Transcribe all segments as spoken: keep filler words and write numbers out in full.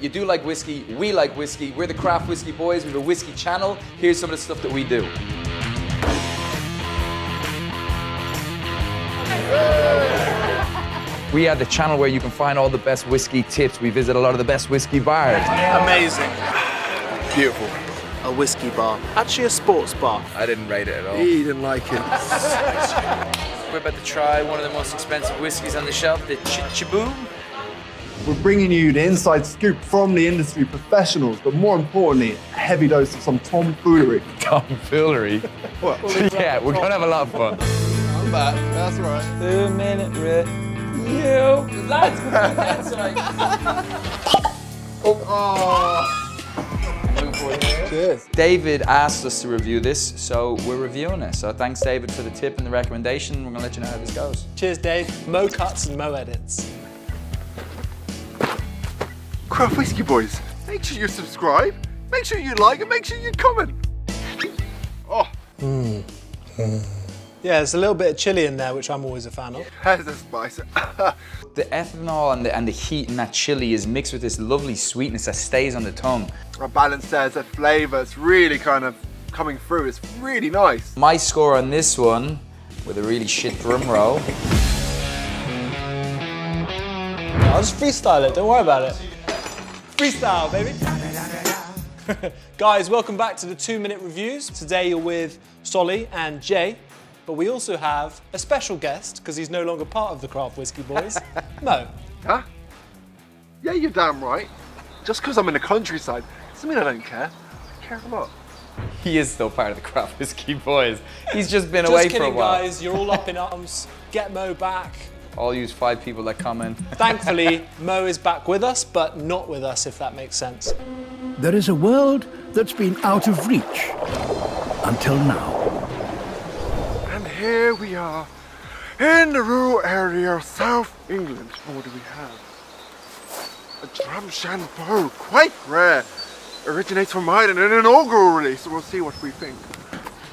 You do like whiskey, we like whiskey, we're the Craft Whiskey Boys, we have a whiskey channel, here's some of the stuff that we do. We have the channel where you can find all the best whiskey tips. We visit a lot of the best whiskey bars. Amazing. Beautiful. A whiskey bar. Actually a sports bar. I didn't rate it at all. He didn't like it. We're about to try one of the most expensive whiskeys on the shelf, the Chichibu. We're bringing you the inside scoop from the industry professionals, but more importantly, a heavy dose of some tomfoolery. Tomfoolery? What? Yeah, we're gonna have a lot of fun. I'm back, that's right. Two minute review. Lads, that's right. Oh. Cheers. David asked us to review this, so we're reviewing it. So thanks, David, for the tip and the recommendation. We're gonna let you know how this goes. Cheers, Dave. Mo cuts and Mo edits. Craft Whiskey Boys, make sure you subscribe, make sure you like, and make sure you comment. Oh. Mm. Mm. Yeah, there's a little bit of chili in there, which I'm always a fan of. Has a spice. The ethanol and the, and the heat in that chili is mixed with this lovely sweetness that stays on the tongue. A balance there, it's a flavour, it's really kind of coming through, it's really nice. My score on this one, with a really shit drum roll. I'll just freestyle it, don't worry about it. Freestyle, baby. Guys, welcome back to the Two Minute Reviews. Today you're with Solly and Jay, but we also have a special guest, because he's no longer part of the Craft Whiskey Boys, Mo. Huh? Yeah, you're damn right. Just because I'm in the countryside doesn't mean I don't care. I care a lot. He is still part of the Craft Whiskey Boys. He's just been just away kidding, for a while. Just kidding, guys. You're all up in arms. Get Mo back. I'll use five people that comment. Thankfully, Mo is back with us, but not with us, if that makes sense. There is a world that's been out of reach until now. And here we are, in the rural area of South England. What do we have? A Drumshanbo, quite rare. Originates from Ireland, an inaugural release, so we'll see what we think.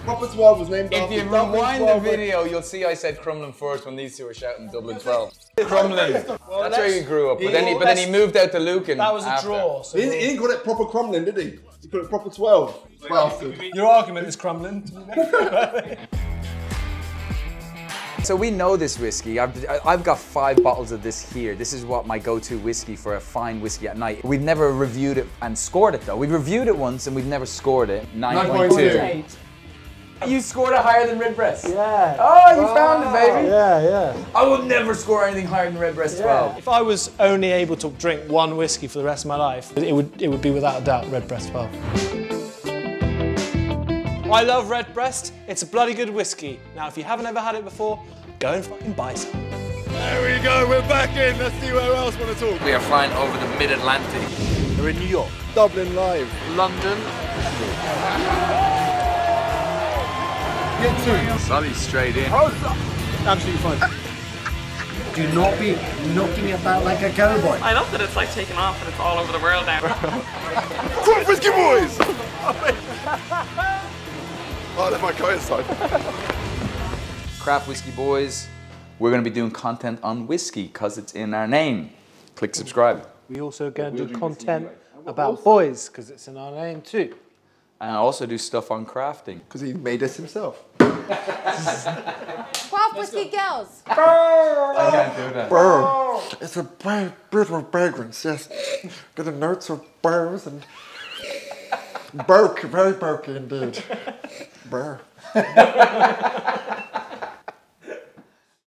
Proper twelve was named after. If you rewind the video, you'll see I said Crumlin first when these two were shouting Dublin twelve. Crumlin. Well, that's where he grew up. But, he, then, he, but then he moved out to Lucan. That was a after. draw. So he, he didn't call it proper Crumlin, did he? He called it proper twelve. Bastard. Your argument is Crumlin. So we know this whiskey. I've, I've got five bottles of this here. This is what my go-to whiskey for a fine whiskey at night. We've never reviewed it and scored it though. We've reviewed it once and we've never scored it. nine point two. You scored it higher than Redbreast. Yeah. Oh, you wow. found it, baby. Yeah, yeah. I would never score anything higher than Redbreast yeah. twelve. If I was only able to drink one whiskey for the rest of my life, it would it would be without a doubt Redbreast twelve. I love Redbreast. It's a bloody good whiskey. Now, if you haven't ever had it before, go and fucking buy some. There we go. We're back in. Let's see where else we want to talk. We are flying over the Mid-Atlantic. We're in New York. Dublin live. London. Get to Solly's straight in. Absolutely fine. Do not be knocking about like a cowboy. I love that it's like taken off and it's all over the world now. Craft Whiskey Boys! Oh, that's my car inside. Craft Whiskey Boys, we're going to be doing content on whiskey because it's in our name. Click subscribe. We also going to do content about boys because it's in our name too. And I also do stuff on crafting. Because he made this himself. Craft Whiskey Girls. I can't do that. Burr. It's a beautiful fragrance, yes. Got the notes of burrs and... Burk, very burky indeed. Burr.